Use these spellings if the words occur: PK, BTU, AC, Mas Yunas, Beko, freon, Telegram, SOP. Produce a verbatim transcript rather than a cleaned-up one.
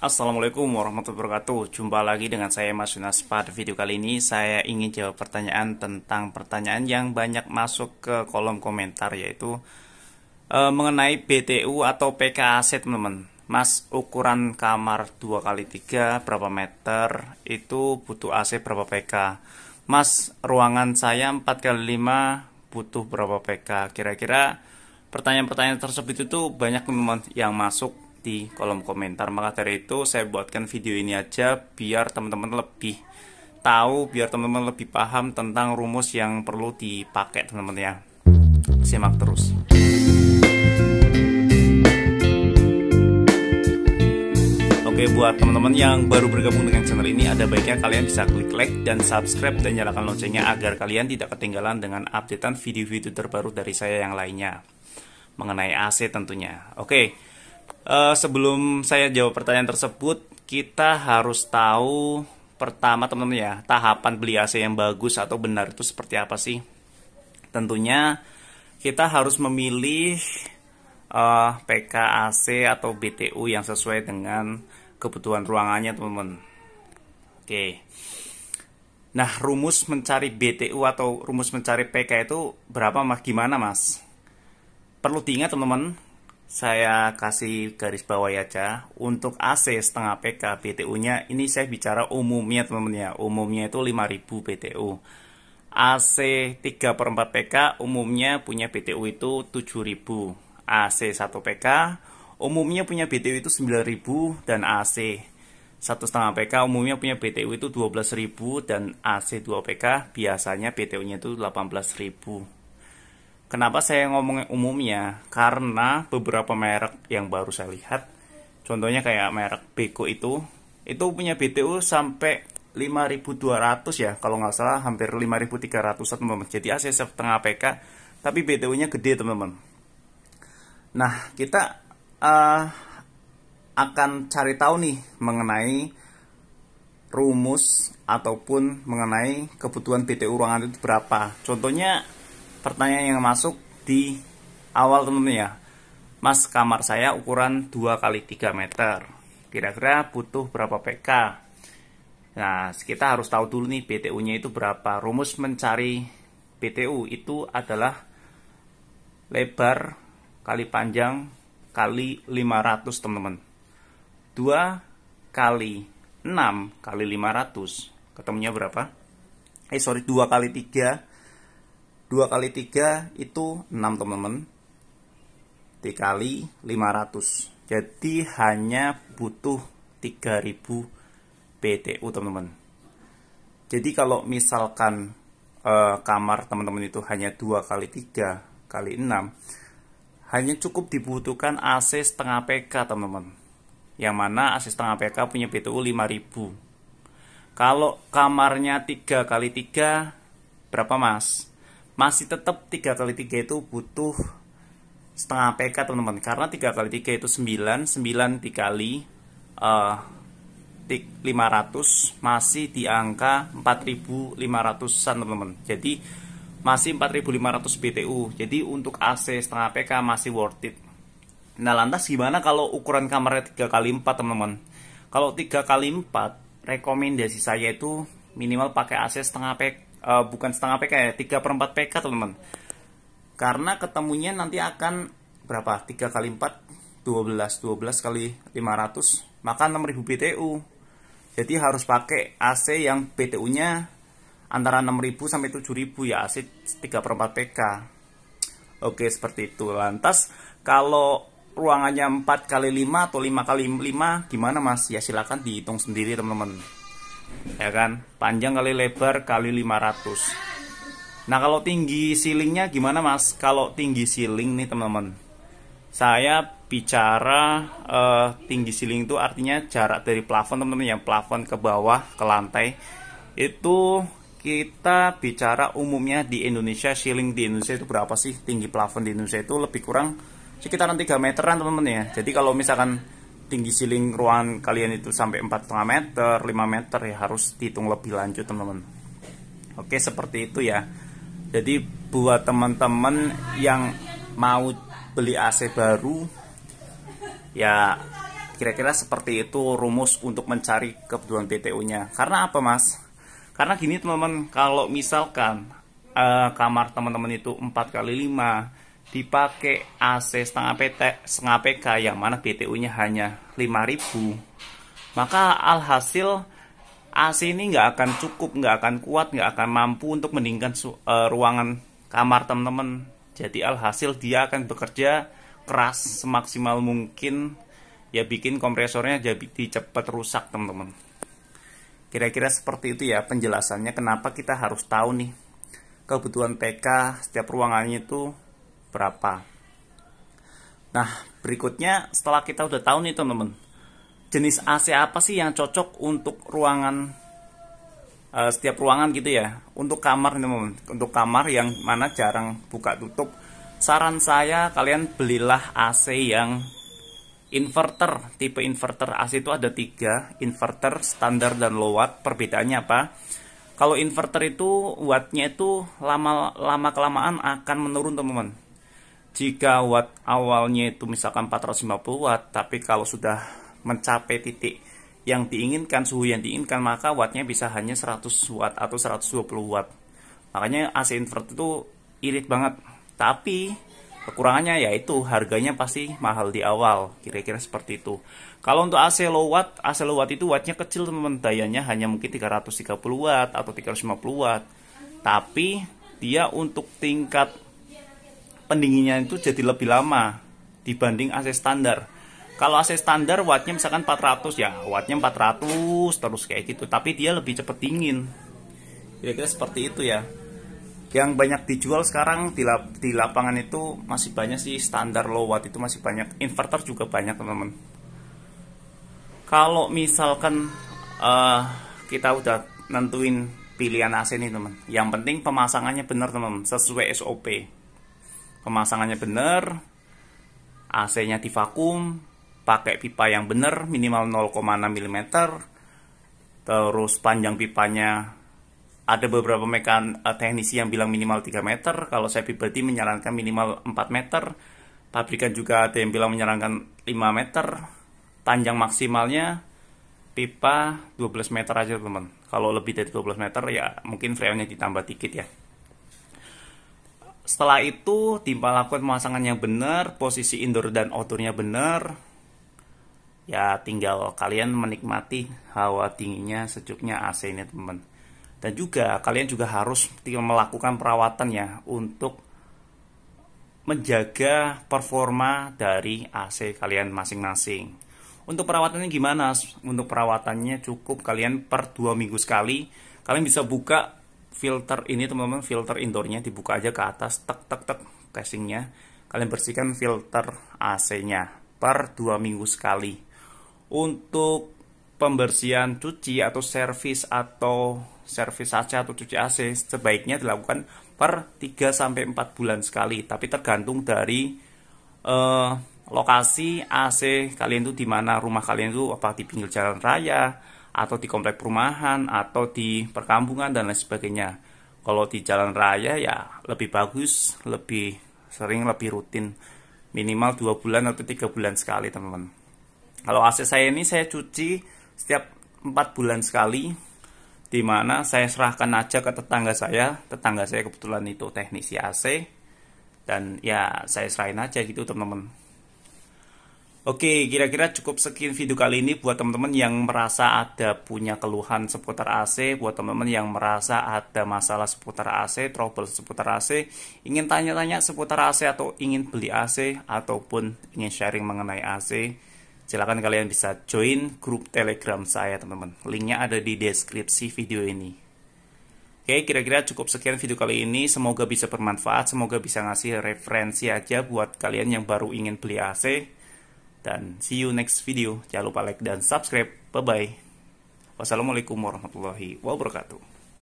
Assalamualaikum warahmatullahi wabarakatuh. Jumpa lagi dengan saya Mas Yunas. Pada video kali ini saya ingin jawab pertanyaan tentang pertanyaan yang banyak masuk ke kolom komentar, yaitu e, mengenai B T U atau P K aset, teman-teman. Mas, ukuran kamar dua kali tiga berapa meter itu butuh A C berapa P K? Mas, ruangan saya empat kali lima butuh berapa P K? Kira-kira pertanyaan-pertanyaan tersebut itu banyak, teman-teman, yang masuk di kolom komentar. Maka dari itu saya buatkan video ini aja biar teman-teman lebih tahu, biar teman-teman lebih paham tentang rumus yang perlu dipakai, teman-teman ya. Simak terus. Oke, buat teman-teman yang baru bergabung dengan channel ini, ada baiknya kalian bisa klik like dan subscribe dan nyalakan loncengnya agar kalian tidak ketinggalan dengan updatean video-video terbaru dari saya yang lainnya mengenai A C tentunya. Oke, Uh, sebelum saya jawab pertanyaan tersebut, kita harus tahu pertama, teman-teman ya, tahapan beli A C yang bagus atau benar itu seperti apa sih? Tentunya kita harus memilih uh, P K, A C atau B T U yang sesuai dengan kebutuhan ruangannya, teman-teman. Oke. Nah, rumus mencari B T U atau rumus mencari P K itu berapa, Mas? Gimana, Mas? Perlu diingat, teman-teman. Saya kasih garis bawah aja. Untuk A C setengah P K, B T U-nya ini saya bicara umumnya, teman-teman ya. Umumnya itu lima ribu B T U. A C tiga per empat P K umumnya punya B T U itu tujuh ribu. A C satu P K umumnya punya B T U itu sembilan ribu. Dan A C satu setengah P K umumnya punya B T U itu dua belas ribu. Dan A C dua P K biasanya B T U-nya itu delapan belas ribu. Kenapa saya ngomongin umumnya? Karena beberapa merek yang baru saya lihat, contohnya kayak merek Beko itu, itu punya B T U sampai lima ribu dua ratus ya, kalau nggak salah hampir lima ribu tiga ratus, teman-teman. Jadi A C setengah P K, tapi B T U-nya gede, teman-teman. Nah, kita uh, akan cari tahu nih mengenai rumus ataupun mengenai kebutuhan B T U ruangan itu berapa. Contohnya, pertanyaan yang masuk di awal, teman-teman ya. Mas, kamar saya ukuran dua kali tiga meter. Kira-kira butuh berapa P K? Nah, kita harus tahu dulu nih B T U-nya itu berapa. Rumus mencari B T U itu adalah lebar kali panjang kali lima ratus, teman-teman. dua kali enam kali lima ratus. Ketemunya berapa? Eh, sorry, dua kali tiga. dua kali tiga itu enam, teman-teman. tiga kali lima ratus. Jadi hanya butuh tiga ribu B T U, teman-teman. Jadi kalau misalkan eh, kamar teman-teman itu hanya dua kali tiga kali enam, hanya cukup dibutuhkan A C setengah P K, teman-teman. Yang mana A C setengah P K punya B T U lima ribu. Kalau kamarnya tiga kali tiga berapa, Mas? Masih tetap tiga kali tiga itu butuh setengah P K, teman-teman. Karena tiga kali tiga itu sembilan, sembilan dikali uh, lima ratus masih di angka empat ribu lima ratusan, teman-teman. Jadi masih empat ribu lima ratus B T U. Jadi untuk A C setengah P K masih worth it. Nah, lantas gimana kalau ukuran kamarnya tiga kali empat, teman-teman? Kalau tiga kali empat, rekomendasi saya itu minimal pakai A C setengah P K. Uh, bukan setengah P K ya, tiga per empat P K, teman-teman. Karena ketemunya nanti akan berapa? tiga kali empat, dua belas. dua belas kali lima ratus, maka enam ribu B T U. Jadi harus pakai A C yang B T U-nya antara enam ribu sampai tujuh ribu ya, A C tiga per empat P K. Oke, seperti itu. Lantas, kalau ruangannya empat kali lima atau lima kali lima, gimana, Mas? Ya, silakan dihitung sendiri, teman-teman. Ya kan, panjang kali lebar kali lima ratus. Nah, kalau tinggi ceilingnya gimana, Mas? Kalau tinggi ceiling nih, teman-teman, saya bicara uh, tinggi ceiling itu artinya jarak dari plafon, teman-teman ya, plafon ke bawah ke lantai. Itu kita bicara umumnya di Indonesia. Ceiling di Indonesia itu berapa sih? Tinggi plafon di Indonesia itu lebih kurang sekitaran tiga meteran, teman-teman ya. Jadi kalau misalkan tinggi ceiling ruangan kalian itu sampai empat koma lima meter, lima meter ya, harus dihitung lebih lanjut, teman-teman. Oke, seperti itu ya. Jadi buat teman-teman yang mau beli A C baru ya, Kira-kira seperti itu rumus untuk mencari kebutuhan B T U-nya. Karena apa, Mas? Karena gini, teman-teman, kalau misalkan uh, kamar teman-teman itu empat kali lima dipakai A C setengah P T, setengah P K yang mana B T U-nya hanya lima ribu, maka alhasil A C ini nggak akan cukup, nggak akan kuat, nggak akan mampu untuk mendinginkan uh, ruangan kamar teman-teman. Jadi alhasil dia akan bekerja keras semaksimal mungkin, ya bikin kompresornya jadi cepat rusak, teman-teman. Kira-kira seperti itu ya penjelasannya, kenapa kita harus tahu nih kebutuhan P K setiap ruangannya itu berapa. Nah, berikutnya setelah kita udah tahu nih, teman-teman, jenis A C apa sih yang cocok untuk ruangan uh, setiap ruangan gitu ya, untuk kamar, teman-teman. Untuk kamar yang mana jarang buka tutup, saran saya kalian belilah A C yang inverter. Tipe inverter A C itu ada tiga, inverter, standar, dan low watt. Perbedaannya apa? Kalau inverter itu wattnya itu lama-lama kelamaan akan menurun, teman-teman. Jika watt awalnya itu misalkan empat ratus lima puluh watt, tapi kalau sudah mencapai titik yang diinginkan, suhu yang diinginkan, maka wattnya bisa hanya seratus watt atau seratus dua puluh watt. Makanya A C inverter itu irit banget. Tapi kekurangannya yaitu harganya pasti mahal di awal, kira-kira seperti itu. Kalau untuk A C low watt, A C low watt itu wattnya kecil, teman-teman, dayanya hanya mungkin tiga ratus tiga puluh watt atau tiga ratus lima puluh watt. Tapi dia untuk tingkat pendinginnya itu jadi lebih lama dibanding A C standar. Kalau A C standar wattnya misalkan empat ratus, ya wattnya empat ratus terus kayak gitu, tapi dia lebih cepat dingin. Kira-kira seperti itu ya. Yang banyak dijual sekarang di, lap di lapangan itu masih banyak sih, standar low watt itu masih banyak, inverter juga banyak, teman-teman. Kalau misalkan uh, kita udah nentuin pilihan A C nih, teman, yang penting pemasangannya benar, teman, sesuai S O P. Pemasangannya benar, A C-nya divakum, pakai pipa yang benar minimal nol koma enam milimeter, terus panjang pipanya. Ada beberapa mekan teknisi yang bilang minimal tiga meter, kalau saya pribadi menyarankan minimal empat meter. Pabrikan juga ada yang bilang menyarankan lima meter. Panjang maksimalnya pipa dua belas meter aja, teman. Kalau lebih dari dua belas meter ya mungkin freonnya ditambah dikit ya. Setelah itu timpa lakukan pemasangan yang benar, posisi indoor dan outdoornya benar. Ya tinggal kalian menikmati hawa dinginnya, sejuknya A C ini, teman. Dan juga kalian juga harus melakukan perawatan ya untuk menjaga performa dari A C kalian masing-masing. Untuk perawatannya gimana? Untuk perawatannya cukup kalian per dua minggu sekali. Kalian bisa buka filter ini, teman-teman, filter indoornya dibuka aja ke atas, tek tek tek casingnya. Kalian bersihkan filter A C-nya per dua minggu sekali. Untuk pembersihan cuci atau servis atau servis A C atau cuci A C sebaiknya dilakukan per tiga sampai empat bulan sekali, tapi tergantung dari eh, lokasi A C kalian itu di mana, rumah kalian itu apa di pinggir jalan raya atau di komplek perumahan atau di perkampungan dan lain sebagainya. Kalau di jalan raya ya lebih bagus, lebih sering, lebih rutin, minimal dua bulan atau tiga bulan sekali, teman-teman. Kalau A C saya ini saya cuci setiap empat bulan sekali, dimana saya serahkan aja ke tetangga saya. Tetangga saya kebetulan itu teknisi A C, dan ya saya serahin aja gitu, teman-teman. Oke, kira-kira cukup sekian video kali ini. Buat teman-teman yang merasa ada punya keluhan seputar A C, buat teman-teman yang merasa ada masalah seputar A C, trouble seputar A C, ingin tanya-tanya seputar A C atau ingin beli A C ataupun ingin sharing mengenai A C, silahkan kalian bisa join grup Telegram saya, teman-teman. Linknya ada di deskripsi video ini. Oke, kira-kira cukup sekian video kali ini. Semoga bisa bermanfaat, semoga bisa ngasih referensi aja buat kalian yang baru ingin beli A C. Dan see you next video. Jangan lupa like dan subscribe. Bye-bye. Wassalamualaikum warahmatullahi wabarakatuh.